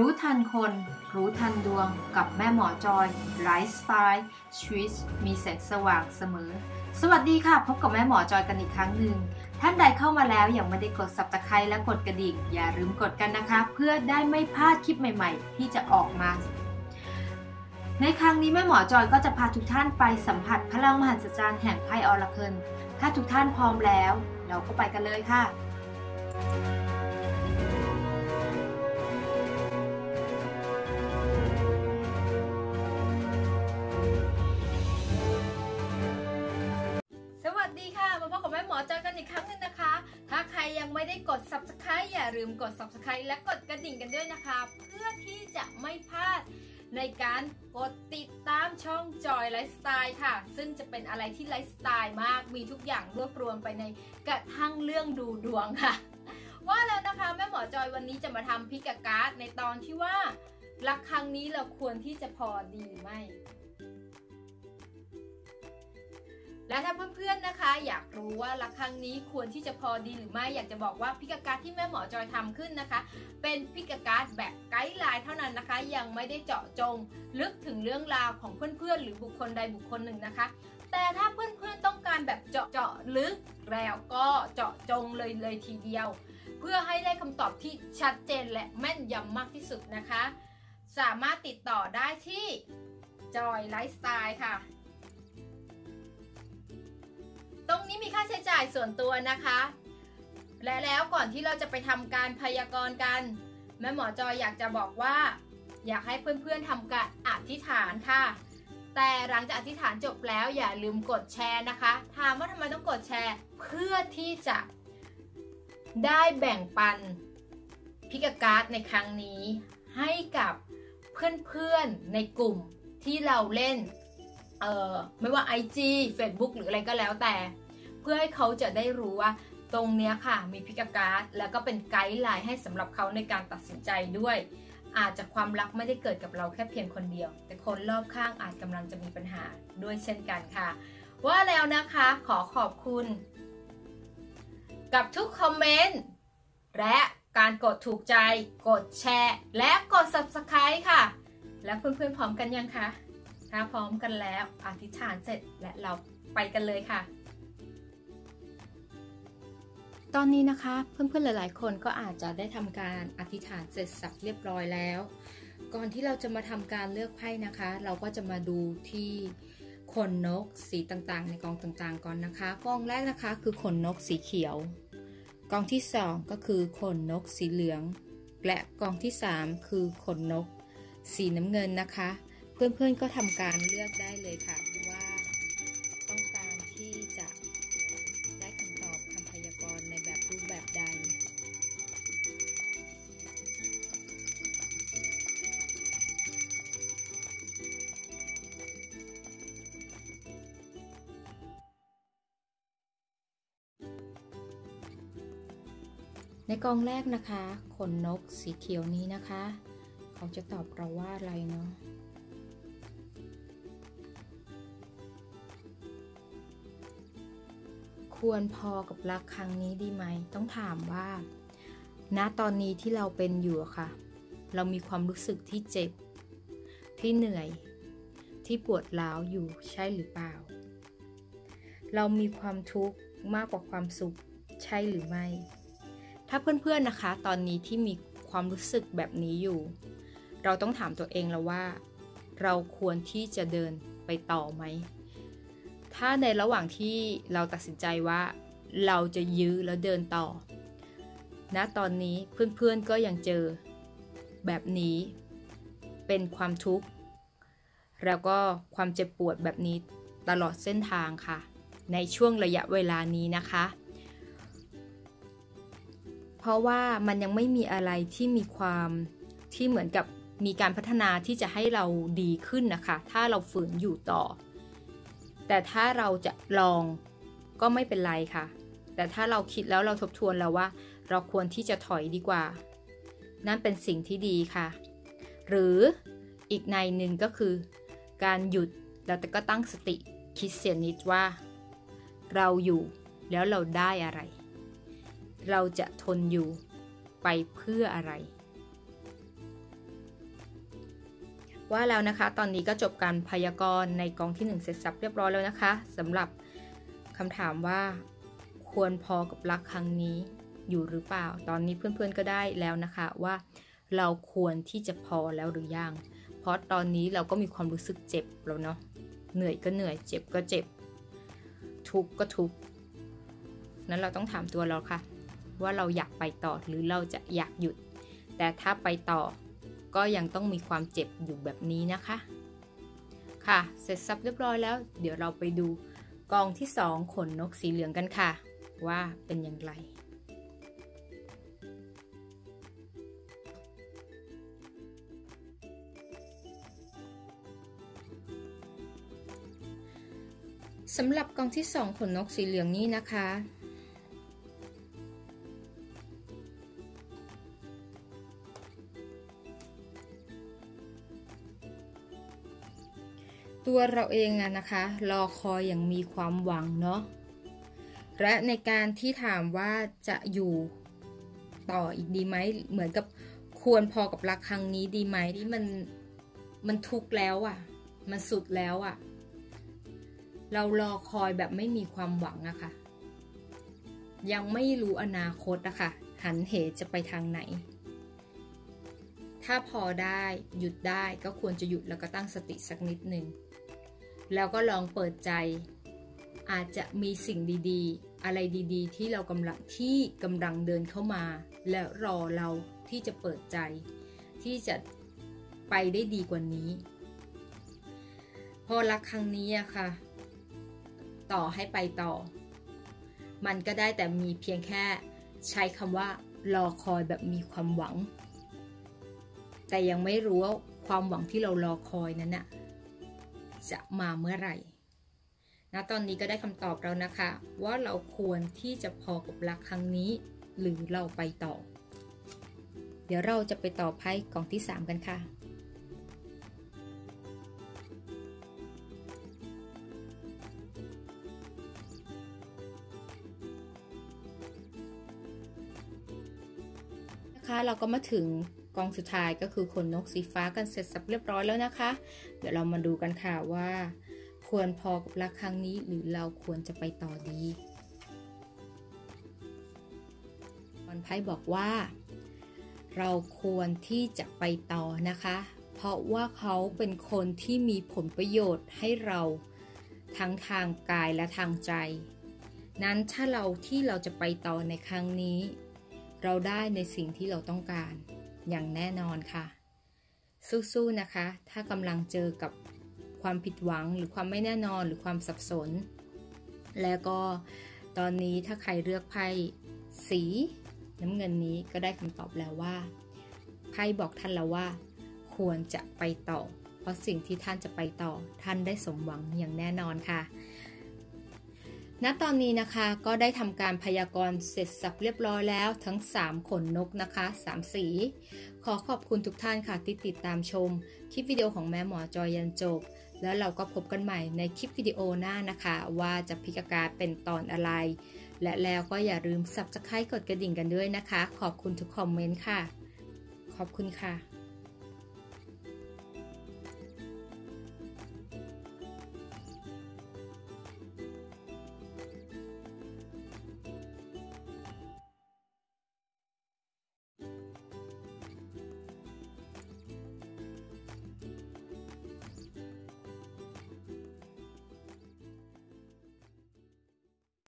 รู้ทันคนรู้ทันดวงกับแม่หมอจอยไลฟ์สไตล์ชีวิตมีแสงสว่างเสมอสวัสดีค่ะพบกับแม่หมอจอยกันอีกครั้งหนึ่งท่านใดเข้ามาแล้วยังไม่ได้กด Subscribe และกดกระดิ่งอย่าลืมกดกันนะคะเพื่อได้ไม่พลาดคลิปใหม่ๆที่จะออกมาในครั้งนี้แม่หมอจอยก็จะพาทุกท่านไปสัมผัสพลังมหัศจรรย์แห่งไพ่อราเคิลถ้าทุกท่านพร้อมแล้วเราก็ไปกันเลยค่ะสวัสดีค่ะมาพบกับแม่หมอจอยกันอีกครั้งนึงนะคะถ้าใครยังไม่ได้กด Subscribe อย่าลืมกด Subscribe และกดกระดิ่งกันด้วยนะคะเพื่อที่จะไม่พลาดในการกดติดตามช่องจอยไลฟ์สไตล์ค่ะซึ่งจะเป็นอะไรที่ไลฟ์สไตล์มากมีทุกอย่างรวบรวมไปในกระทั่งเรื่องดูดวงค่ะว่าแล้วนะคะแม่หมอจอยวันนี้จะมาทำพิกาการ์ดในตอนที่ว่ารักครั้งนี้เราควรที่จะพอดีหรือไม่และถ้าเพื่อนๆนะคะอยากรู้ว่ารักครั้งนี้ควรที่จะพอดีหรือไม่อยากจะบอกว่าพิกาการ์ดที่แม่หมอจอยทำขึ้นนะคะเป็นพิกาการ์ดแบบไกด์ไลน์เท่านั้นนะคะยังไม่ได้เจาะจงลึกถึงเรื่องราวของเพื่อนๆหรือบุคคลใดบุคคลหนึ่งนะคะแต่ถ้าเพื่อนๆต้องการแบบเจาะลึกแล้วก็เจาะจงเลยทีเดียวเพื่อให้ได้คำตอบที่ชัดเจนและแม่นยำมากที่สุดนะคะสามารถติดต่อได้ที่จอยไลฟ์สไตล์ค่ะตรงนี้มีค่าใช้จ่ายส่วนตัวนะคะและแล้วก่อนที่เราจะไปทำการพยากรณ์กันแม่หมอจอยอยากจะบอกว่าอยากให้เพื่อนๆทำการอธิษฐานค่ะแต่หลังจากอธิษฐานจบแล้วอย่าลืมกดแชร์นะคะถามว่าทำไมต้องกดแชร์เพื่อที่จะได้แบ่งปันพิกาการ์ดในครั้งนี้ให้กับเพื่อนๆในกลุ่มที่เราเล่นไม่ว่า IG Facebook หรืออะไรก็แล้วแต่เพื่อให้เขาจะได้รู้ว่าตรงเนี้ยค่ะมีพิกาการ์ดแล้วก็เป็นไกด์ไลน์ให้สำหรับเขาในการตัดสินใจด้วยอาจจะความรักไม่ได้เกิดกับเราแค่เพียงคนเดียวแต่คนรอบข้างอาจกำลังจะมีปัญหาด้วยเช่นกันค่ะว่าแล้วนะคะขอขอบคุณกับทุกคอมเมนต์และการกดถูกใจกดแชร์และกด Subscribe ค่ะแล้วเพื่อนๆพร้อมกันยังคะถ้าพร้อมกันแล้วอธิษฐานเสร็จและเราไปกันเลยค่ะตอนนี้นะคะเพื่อนๆหลายๆคนก็อาจจะได้ทำการอธิษฐานเสร็จสับเรียบร้อยแล้วก่อนที่เราจะมาทำการเลือกไพ่นะคะเราก็จะมาดูที่ขนนกสีต่างๆในกองต่างๆก่อนนะคะกองแรกนะคะคือขนนกสีเขียวกองที่2ก็คือขนนกสีเหลืองและกองที่3คือขนนกสีน้ำเงินนะคะเพื่อนๆก็ทำการเลือกได้เลยค่ะว่าต้องการที่จะได้คำตอบคำพยากรณ์ในแบบรูปแบบใดในกองแรกนะคะขนนกสีเขียวนี้นะคะเขาจะตอบเราว่าอะไรเนาะควรพอกับรักครั้งนี้ดีไหมต้องถามว่าณตอนนี้ที่เราเป็นอยู่ค่ะเรามีความรู้สึกที่เจ็บที่เหนื่อยที่ปวดร้าวอยู่ใช่หรือเปล่าเรามีความทุกข์มากกว่าความสุขใช่หรือไม่ถ้าเพื่อนๆนะคะตอนนี้ที่มีความรู้สึกแบบนี้อยู่เราต้องถามตัวเองแล้วว่าเราควรที่จะเดินไปต่อไหมถ้าในระหว่างที่เราตัดสินใจว่าเราจะยื้อแล้วเดินต่อณตอนนี้เพื่อนๆก็ยังเจอแบบนี้เป็นความทุกข์แล้วก็ความเจ็บปวดแบบนี้ตลอดเส้นทางค่ะในช่วงระยะเวลานี้นะคะเพราะว่ามันยังไม่มีอะไรที่มีความที่เหมือนกับมีการพัฒนาที่จะให้เราดีขึ้นนะคะถ้าเราฝืนอยู่ต่อแต่ถ้าเราจะลองก็ไม่เป็นไรค่ะแต่ถ้าเราคิดแล้วเราทบทวนแล้วว่าเราควรที่จะถอยดีกว่านั่นเป็นสิ่งที่ดีค่ะหรืออีกในหนึ่งก็คือการหยุดแล้วแต่ก็ตั้งสติคิดเสียนิดว่าเราอยู่แล้วเราได้อะไรเราจะทนอยู่ไปเพื่ออะไร ว่าแล้วนะคะตอนนี้ก็จบการพยากรณ์ในกองที่1เสร็จสับเรียบร้อยแล้วนะคะสำหรับคำถามว่าควรพอกับรักครั้งนี้อยู่หรือเปล่าตอนนี้เพื่อนๆก็ได้แล้วนะคะว่าเราควรที่จะพอแล้วหรือยังเพราะตอนนี้เราก็มีความรู้สึกเจ็บแล้วเนาะเหนื่อยก็เหนื่อยเจ็บก็เจ็บทุกข์ก็ทุกข์นั้นเราต้องถามตัวเราค่ะว่าเราอยากไปต่อหรือเราจะอยากหยุดแต่ถ้าไปต่อก็ยังต้องมีความเจ็บอยู่แบบนี้นะคะค่ะเสร็จสับเรียบร้อยแล้วเดี๋ยวเราไปดูกองที่2ขนนกสีเหลืองกันค่ะว่าเป็นอย่างไรสำหรับกองที่2ขนนกสีเหลืองนี้นะคะตัวเราเองนะคะรอคอยอย่างมีความหวังเนาะและในการที่ถามว่าจะอยู่ต่ออีกดีไหมเหมือนกับควรพอกับรักครั้งนี้ดีไหมที่มันทุกข์แล้วอ่ะมันสุดแล้วอ่ะเรารอคอยแบบไม่มีความหวังอะค่ะยังไม่รู้อนาคตอะค่ะหันเหจะไปทางไหนถ้าพอได้หยุดได้ก็ควรจะหยุดแล้วก็ตั้งสติสักนิดหนึ่งแล้วก็ลองเปิดใจอาจจะมีสิ่งดีๆอะไรดีๆที่เรากำลังเดินเข้ามาและรอเราที่จะเปิดใจที่จะไปได้ดีกว่านี้พอรักครั้งนี้อะค่ะต่อให้ไปต่อมันก็ได้แต่มีเพียงแค่ใช้คำว่ารอคอยแบบมีความหวังแต่ยังไม่รู้ว่าความหวังที่เรารอคอยนั้นน่ะจะมาเมื่อไหร่นะตอนนี้ก็ได้คำตอบแล้วนะคะว่าเราควรที่จะพอกับรักครั้งนี้หรือเราไปต่อเดี๋ยวเราจะไปต่อไพ่กองที่3กันค่ะเราก็มาถึงกองสุดท้ายก็คือขนนกสีฟ้ากันเสร็จสับเรียบร้อยแล้วนะคะเดี๋ยวเรามาดูกันค่ะว่าควรพอกับรักครั้งนี้หรือเราควรจะไปต่อดีบอลไพ่บอกว่าเราควรที่จะไปต่อนะคะเพราะว่าเขาเป็นคนที่มีผลประโยชน์ให้เราทั้งทางกายและทางใจนั้นถ้าเราจะไปต่อในครั้งนี้เราได้ในสิ่งที่เราต้องการอย่างแน่นอนค่ะสู้ๆนะคะถ้ากำลังเจอกับความผิดหวังหรือความไม่แน่นอนหรือความสับสนแล้วก็ตอนนี้ถ้าใครเลือกไพ่สีน้ำเงินนี้ก็ได้คำตอบแล้วว่าไพ่บอกท่านแล้วว่าควรจะไปต่อเพราะสิ่งที่ท่านจะไปต่อท่านได้สมหวังอย่างแน่นอนค่ะณตอนนี้นะคะก็ได้ทำการพยากรณ์เสร็จสับเรียบร้อยแล้วทั้ง3ขนนกนะคะ3สีขอขอบคุณทุกท่านค่ะที่ติดตามชมคลิปวิดีโอของแม่หมอจอยยันจบแล้วเราก็พบกันใหม่ในคลิปวิดีโอหน้านะคะว่าจะพิจารณาเป็นตอนอะไรและแล้วก็อย่าลืม Subscribe กดกระดิ่งกันด้วยนะคะขอบคุณทุกคอมเมนต์ค่ะขอบคุณค่ะ